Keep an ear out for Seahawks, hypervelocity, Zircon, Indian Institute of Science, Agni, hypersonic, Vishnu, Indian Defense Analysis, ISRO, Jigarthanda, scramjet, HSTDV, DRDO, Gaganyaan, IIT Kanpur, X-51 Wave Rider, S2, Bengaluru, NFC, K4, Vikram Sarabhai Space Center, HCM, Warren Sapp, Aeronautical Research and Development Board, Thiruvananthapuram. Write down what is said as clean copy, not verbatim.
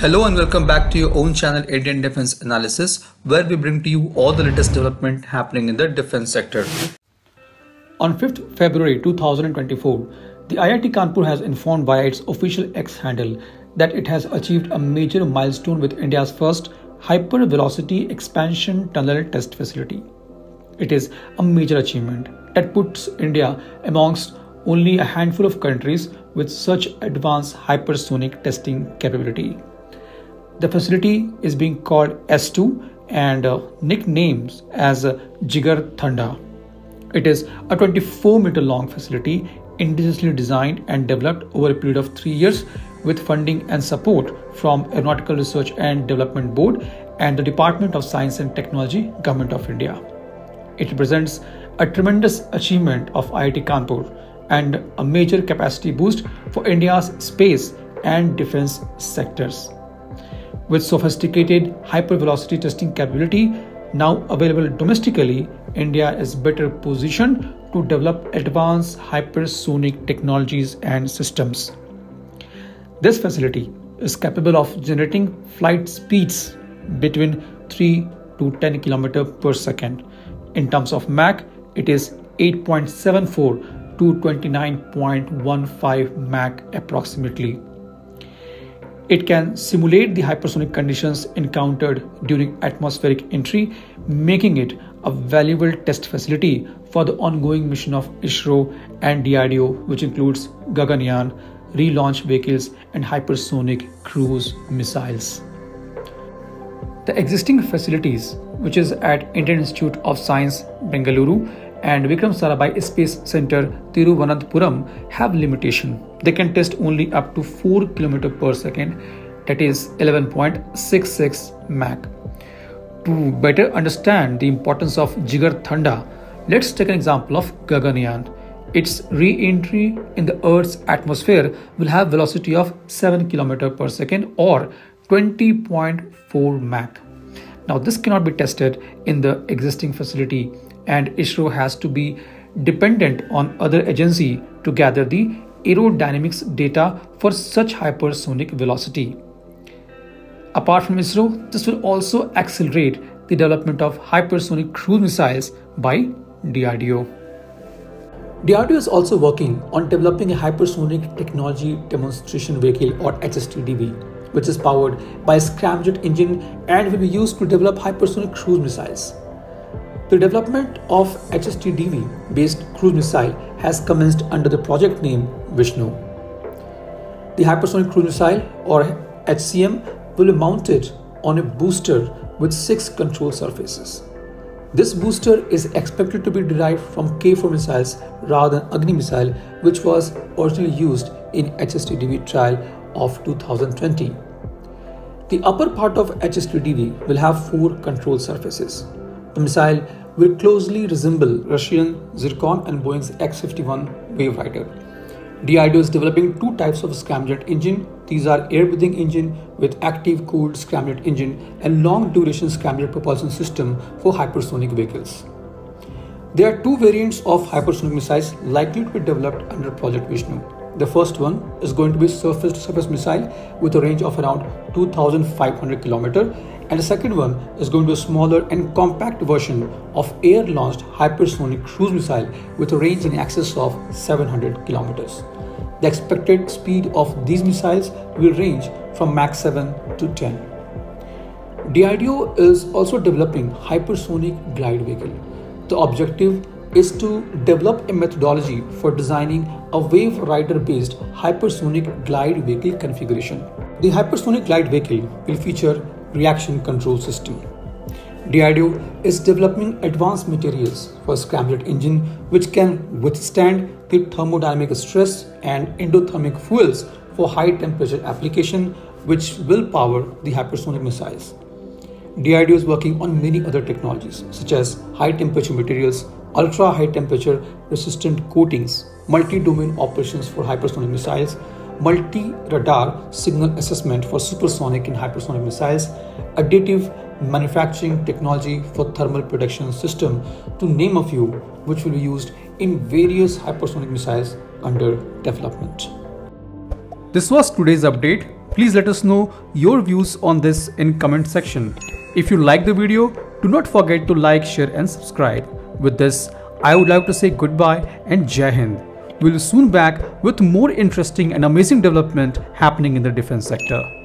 Hello and welcome back to your own channel Indian Defense Analysis, where we bring to you all the latest development happening in the defense sector. On 5th February 2024, the IIT Kanpur has informed via its official X handle that it has achieved a major milestone with India's first hypervelocity expansion tunnel test facility. It is a major achievement that puts India amongst only a handful of countries with such advanced hypersonic testing capability. The facility is being called S2 and nicknames as Jigarthanda. It is a 24-meter long facility indigenously designed and developed over a period of 3 years with funding and support from Aeronautical Research and Development Board and the Department of Science and Technology, Government of India. It represents a tremendous achievement of IIT Kanpur and a major capacity boost for India's space and defense sectors. With sophisticated hypervelocity testing capability now available domestically, India is better positioned to develop advanced hypersonic technologies and systems. This facility is capable of generating flight speeds between 3 to 10 km per second. In terms of Mach, it is 8.74 to 29.15 Mach approximately. It can simulate the hypersonic conditions encountered during atmospheric entry, making it a valuable test facility for the ongoing mission of ISRO and DRDO, which includes Gaganyaan, relaunch vehicles and hypersonic cruise missiles. The existing facilities, which is at Indian Institute of Science, Bengaluru and Vikram Sarabhai Space Center, Thiruvananthapuram, have limitation. They can test only up to 4 km per second, that is 11.66 Mach. To better understand the importance of Jigarthanda, let's take an example of Gaganyaan. Its re-entry in the Earth's atmosphere will have velocity of 7 km per second or 20.4 Mach. Now this cannot be tested in the existing facility, and ISRO has to be dependent on other agency to gather the aerodynamics data for such hypersonic velocity. Apart from ISRO, this will also accelerate the development of hypersonic cruise missiles by DRDO. DRDO is also working on developing a hypersonic technology demonstration vehicle, or HSTDV, which is powered by a scramjet engine and will be used to develop hypersonic cruise missiles. The development of HSTDV based cruise missile has commenced under the project name Vishnu. The hypersonic cruise missile, or HCM, will be mounted on a booster with 6 control surfaces. This booster is expected to be derived from K4 missiles rather than Agni missile, which was originally used in HSTDV trial of 2020. The upper part of HSTDV will have 4 control surfaces. The missile will closely resemble Russian Zircon and Boeing's X-51 Wave Rider. DRDO is developing 2 types of scramjet engine. These are air-breathing engine with active cooled scramjet engine and long-duration scramjet propulsion system for hypersonic vehicles. There are 2 variants of hypersonic missiles likely to be developed under Project Vishnu. The first one is going to be surface-to-surface missile with a range of around 2,500 km, and the second one is going to be a smaller and compact version of air-launched hypersonic cruise missile with a range in excess of 700 km. The expected speed of these missiles will range from Mach 7 to 10. DRDO is also developing hypersonic glide vehicle. The objective is to develop a methodology for designing a wave rider based hypersonic glide vehicle configuration. The hypersonic glide vehicle will feature reaction control system. DRDO is developing advanced materials for scramjet engine which can withstand the thermodynamic stress and endothermic fuels for high temperature application, which will power the hypersonic missiles. DRDO is working on many other technologies such as high temperature materials, ultra high temperature resistant coatings, multi-domain operations for hypersonic missiles, multi-radar signal assessment for supersonic and hypersonic missiles, additive manufacturing technology for thermal protection system, to name a few, which will be used in various hypersonic missiles under development. This was today's update. Please let us know your views on this in comment section. If you like the video, do not forget to like, share and subscribe. With this, I would like to say goodbye and Jai Hind. We'll soon back with more interesting and amazing development happening in the defense sector.